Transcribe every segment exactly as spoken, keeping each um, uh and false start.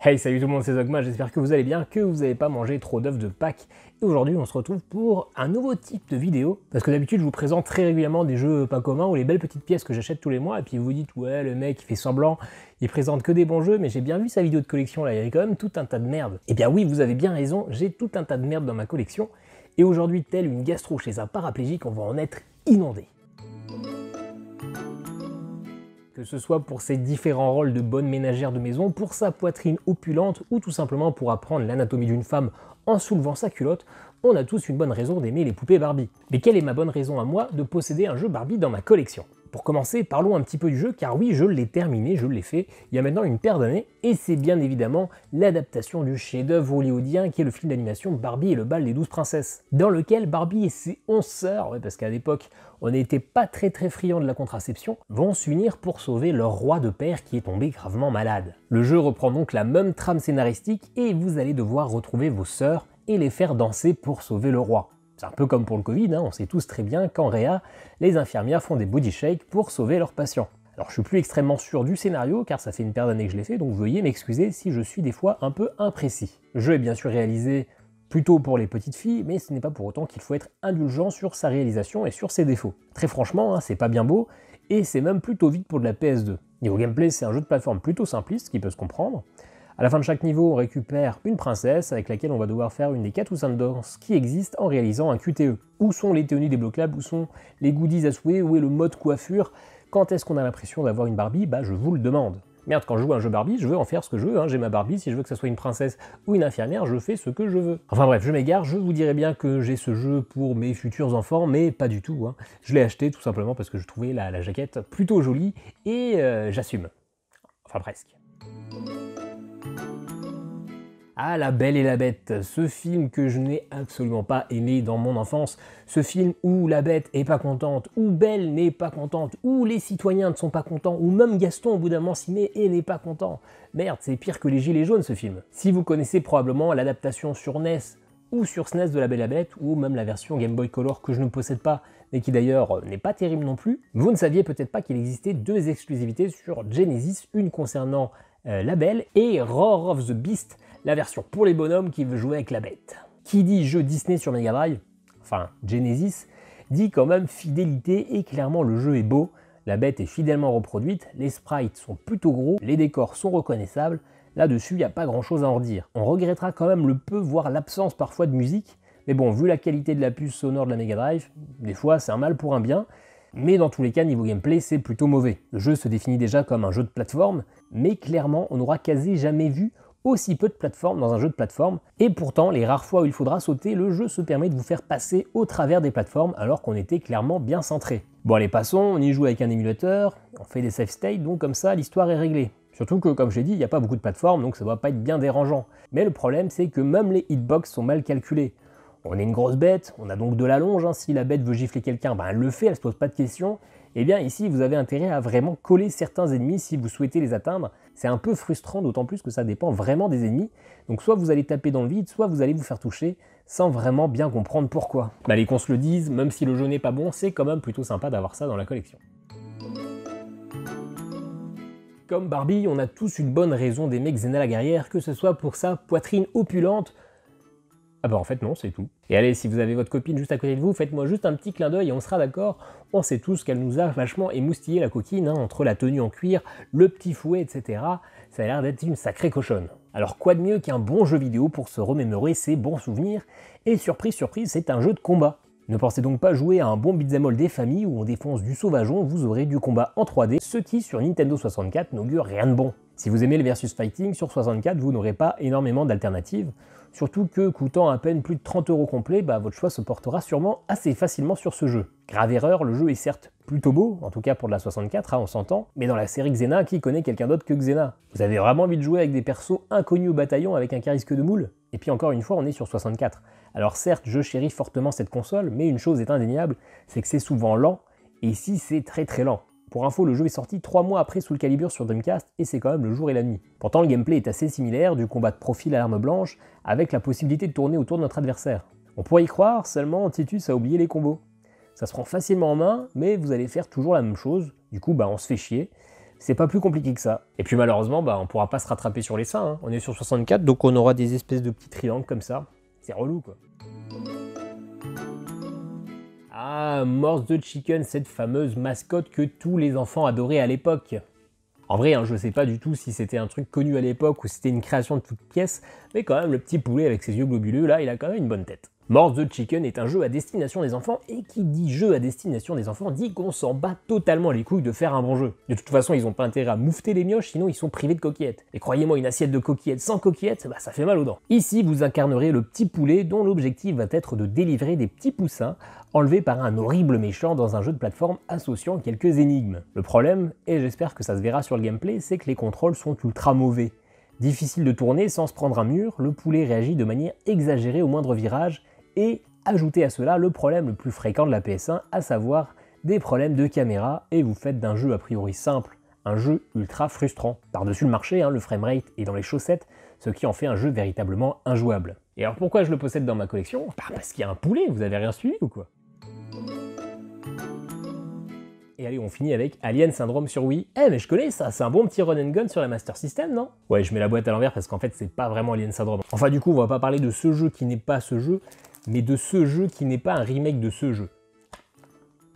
Hey, salut tout le monde, c'est Zogma, j'espère que vous allez bien, que vous n'avez pas mangé trop d'œufs de Pâques. Et aujourd'hui, on se retrouve pour un nouveau type de vidéo, parce que d'habitude, je vous présente très régulièrement des jeux pas communs ou les belles petites pièces que j'achète tous les mois, et puis vous vous dites, ouais, le mec, il fait semblant, il présente que des bons jeux, mais j'ai bien vu sa vidéo de collection, là, il y avait quand même tout un tas de merde. Et bien oui, vous avez bien raison, j'ai tout un tas de merde dans ma collection, et aujourd'hui, telle une gastro chez un paraplégique, on va en être inondé. Que ce soit pour ses différents rôles de bonne ménagère de maison, pour sa poitrine opulente ou tout simplement pour apprendre l'anatomie d'une femme en soulevant sa culotte, on a tous une bonne raison d'aimer les poupées Barbie. Mais quelle est ma bonne raison à moi de posséder un jeu Barbie dans ma collection? Pour commencer, parlons un petit peu du jeu, car oui, je l'ai terminé, je l'ai fait, il y a maintenant une paire d'années, et c'est bien évidemment l'adaptation du chef-d'œuvre hollywoodien qui est le film d'animation Barbie et le bal des douze princesses, dans lequel Barbie et ses onze sœurs, ouais, parce qu'à l'époque, on n'était pas très très friands de la contraception, vont s'unir pour sauver leur roi de père qui est tombé gravement malade. Le jeu reprend donc la même trame scénaristique, et vous allez devoir retrouver vos sœurs et les faire danser pour sauver le roi. C'est un peu comme pour le Covid, hein, on sait tous très bien qu'en réa, les infirmières font des body shakes pour sauver leurs patients. Alors je suis plus extrêmement sûr du scénario, car ça fait une paire d'années que je l'ai fait, donc veuillez m'excuser si je suis des fois un peu imprécis. Le jeu est bien sûr réalisé plutôt pour les petites filles, mais ce n'est pas pour autant qu'il faut être indulgent sur sa réalisation et sur ses défauts. Très franchement, hein, c'est pas bien beau, et c'est même plutôt vite pour de la P S deux. Niveau gameplay, c'est un jeu de plateforme plutôt simpliste, qui peut se comprendre. À la fin de chaque niveau, on récupère une princesse avec laquelle on va devoir faire une des quatre ou cinq danses qui existent en réalisant un Q T E. Où sont les tenues débloquables? Où sont les goodies à souhait? Où est le mode coiffure? Quand est-ce qu'on a l'impression d'avoir une Barbie? Bah je vous le demande. Merde, quand je joue à un jeu Barbie, je veux en faire ce que je veux, hein. J'ai ma Barbie, si je veux que ça soit une princesse ou une infirmière, je fais ce que je veux. Enfin bref, je m'égare, je vous dirais bien que j'ai ce jeu pour mes futurs enfants, mais pas du tout, hein. Je l'ai acheté tout simplement parce que je trouvais la, la jaquette plutôt jolie, et euh, j'assume. Enfin presque. Ah, La Belle et la Bête, ce film que je n'ai absolument pas aimé dans mon enfance, ce film où la bête est pas contente, où Belle n'est pas contente, où les citoyens ne sont pas contents, où même Gaston au bout d'un moment s'y met et n'est pas content. Merde, c'est pire que les Gilets jaunes ce film. Si vous connaissez probablement l'adaptation sur N E S ou sur S N E S de La Belle et la Bête, ou même la version Game Boy Color que je ne possède pas, mais qui d'ailleurs n'est pas terrible non plus, vous ne saviez peut-être pas qu'il existait deux exclusivités sur Genesis, une concernant euh, La Belle et Roar of the Beast, la version pour les bonhommes qui veut jouer avec la bête. Qui dit jeu Disney sur Mega Drive, enfin Genesis, dit quand même fidélité, et clairement le jeu est beau, la bête est fidèlement reproduite, les sprites sont plutôt gros, les décors sont reconnaissables, là-dessus il n'y a pas grand-chose à en redire. On regrettera quand même le peu, voire l'absence parfois de musique, mais bon, vu la qualité de la puce sonore de la Mega Drive, des fois c'est un mal pour un bien, mais dans tous les cas, niveau gameplay, c'est plutôt mauvais. Le jeu se définit déjà comme un jeu de plateforme, mais clairement, on n'aura quasi jamais vu aussi peu de plateformes dans un jeu de plateforme, et pourtant les rares fois où il faudra sauter, le jeu se permet de vous faire passer au travers des plateformes alors qu'on était clairement bien centré. Bon allez, passons, on y joue avec un émulateur, on fait des safe states, donc comme ça l'histoire est réglée. Surtout que comme je l'ai dit, il n'y a pas beaucoup de plateformes, donc ça ne va pas être bien dérangeant. Mais le problème c'est que même les hitbox sont mal calculés. On est une grosse bête, on a donc de la longe, hein. Si la bête veut gifler quelqu'un, ben elle le fait, elle ne se pose pas de questions. Et eh bien ici vous avez intérêt à vraiment coller certains ennemis si vous souhaitez les atteindre. C'est un peu frustrant, d'autant plus que ça dépend vraiment des ennemis. Donc soit vous allez taper dans le vide, soit vous allez vous faire toucher sans vraiment bien comprendre pourquoi. Bah allez, qu'on se le dise, même si le jeu n'est pas bon, c'est quand même plutôt sympa d'avoir ça dans la collection. Comme Barbie, on a tous une bonne raison d'aimer Xena la guerrière, que ce soit pour sa poitrine opulente. Ah bah en fait non, c'est tout. Et allez, si vous avez votre copine juste à côté de vous, faites-moi juste un petit clin d'œil et on sera d'accord. On sait tous qu'elle nous a vachement émoustillé la coquine, hein, entre la tenue en cuir, le petit fouet, et cetera. Ça a l'air d'être une sacrée cochonne. Alors quoi de mieux qu'un bon jeu vidéo pour se remémorer ses bons souvenirs? Et surprise, surprise, c'est un jeu de combat. Ne pensez donc pas jouer à un bon beat'em all des familles où on défonce du sauvageon, vous aurez du combat en trois D, ce qui sur Nintendo soixante-quatre n'augure rien de bon. Si vous aimez le versus fighting, sur soixante-quatre vous n'aurez pas énormément d'alternatives, surtout que coûtant à peine plus de trente euros complet, bah, votre choix se portera sûrement assez facilement sur ce jeu. Grave erreur, le jeu est certes plutôt beau, en tout cas pour de la soixante-quatre, hein, on s'entend, mais dans la série Xena, qui connaît quelqu'un d'autre que Xena? Vous avez vraiment envie de jouer avec des persos inconnus au bataillon avec un charisque de moule? Et puis encore une fois, on est sur soixante-quatre. Alors certes, je chéris fortement cette console, mais une chose est indéniable, c'est que c'est souvent lent, et ici c'est très très lent. Pour info, le jeu est sorti trois mois après Soul Calibur sur Dreamcast, et c'est quand même le jour et la nuit. Pourtant, le gameplay est assez similaire, du combat de profil à l'arme blanche, avec la possibilité de tourner autour de notre adversaire. On pourrait y croire, seulement Titus a oublié les combos. Ça se prend facilement en main, mais vous allez faire toujours la même chose, du coup bah, on se fait chier. C'est pas plus compliqué que ça. Et puis malheureusement, bah, on pourra pas se rattraper sur les fins. Hein. On est sur soixante-quatre, donc on aura des espèces de petits triangles comme ça. C'est relou, quoi. Ah, Morc the Chicken, cette fameuse mascotte que tous les enfants adoraient à l'époque. En vrai, hein, je ne sais pas du tout si c'était un truc connu à l'époque ou si c'était une création de toute pièce, mais quand même, le petit poulet avec ses yeux globuleux, là, il a quand même une bonne tête. Morc the Chicken est un jeu à destination des enfants, et qui dit jeu à destination des enfants dit qu'on s'en bat totalement les couilles de faire un bon jeu. De toute façon, ils n'ont pas intérêt à moufter les mioches, sinon ils sont privés de coquillettes. Et croyez-moi, une assiette de coquillettes sans coquillettes, bah, ça fait mal aux dents. Ici, vous incarnerez le petit poulet dont l'objectif va être de délivrer des petits poussins enlevés par un horrible méchant dans un jeu de plateforme associant quelques énigmes. Le problème, et j'espère que ça se verra sur le gameplay, c'est que les contrôles sont ultra mauvais. Difficile de tourner sans se prendre un mur, le poulet réagit de manière exagérée au moindre virage, et ajoutez à cela le problème le plus fréquent de la P S un, à savoir des problèmes de caméra, et vous faites d'un jeu a priori simple un jeu ultra frustrant. Par-dessus le marché, hein, le framerate est dans les chaussettes, ce qui en fait un jeu véritablement injouable. Et alors pourquoi je le possède dans ma collection? Bah parce qu'il y a un poulet, vous avez rien suivi ou quoi? Et allez, on finit avec Alien Syndrome sur Wii. Eh, hey, mais je connais ça, c'est un bon petit run and gun sur la Master System, non? Ouais, je mets la boîte à l'envers parce qu'en fait, c'est pas vraiment Alien Syndrome. Enfin, du coup, on va pas parler de ce jeu qui n'est pas ce jeu, mais de ce jeu qui n'est pas un remake de ce jeu.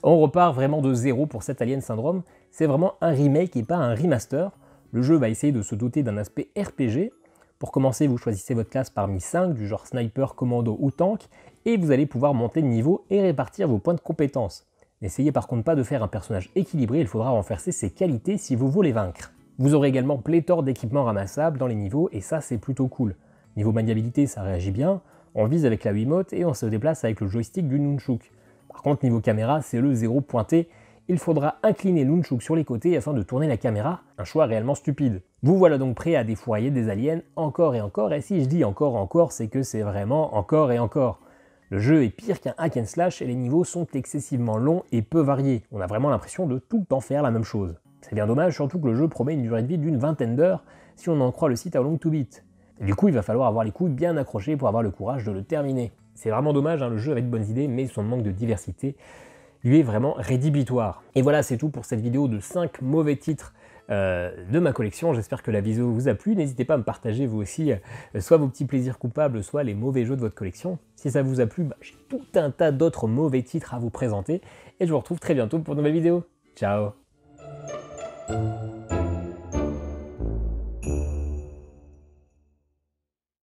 On repart vraiment de zéro pour cet Alien Syndrome. C'est vraiment un remake et pas un remaster. Le jeu va essayer de se doter d'un aspect R P G. Pour commencer, vous choisissez votre classe parmi cinq, du genre sniper, commando ou tank, et vous allez pouvoir monter de niveau et répartir vos points de compétences. N'essayez par contre pas de faire un personnage équilibré, il faudra renforcer ses qualités si vous voulez vaincre. Vous aurez également pléthore d'équipements ramassables dans les niveaux, et ça c'est plutôt cool. Niveau maniabilité, ça réagit bien, on vise avec la Wiimote et on se déplace avec le joystick du Nunchuk. Par contre niveau caméra, c'est le zéro pointé, il faudra incliner le Nunchuk sur les côtés afin de tourner la caméra, un choix réellement stupide. Vous voilà donc prêt à défourailler des aliens encore et encore, et si je dis encore et encore, c'est que c'est vraiment encore et encore. Le jeu est pire qu'un hack and slash et les niveaux sont excessivement longs et peu variés. On a vraiment l'impression de tout le temps faire la même chose. C'est bien dommage, surtout que le jeu promet une durée de vie d'une vingtaine d'heures si on en croit le site How Long To Beat. Et du coup, il va falloir avoir les couilles bien accrochées pour avoir le courage de le terminer. C'est vraiment dommage, hein, le jeu avait de bonnes idées, mais son manque de diversité lui est vraiment rédhibitoire. Et voilà, c'est tout pour cette vidéo de cinq mauvais titres Euh, de ma collection. J'espère que la vidéo vous a plu. N'hésitez pas à me partager vous aussi euh, soit vos petits plaisirs coupables, soit les mauvais jeux de votre collection. Si ça vous a plu, bah, j'ai tout un tas d'autres mauvais titres à vous présenter et je vous retrouve très bientôt pour de nouvelles vidéos. Ciao!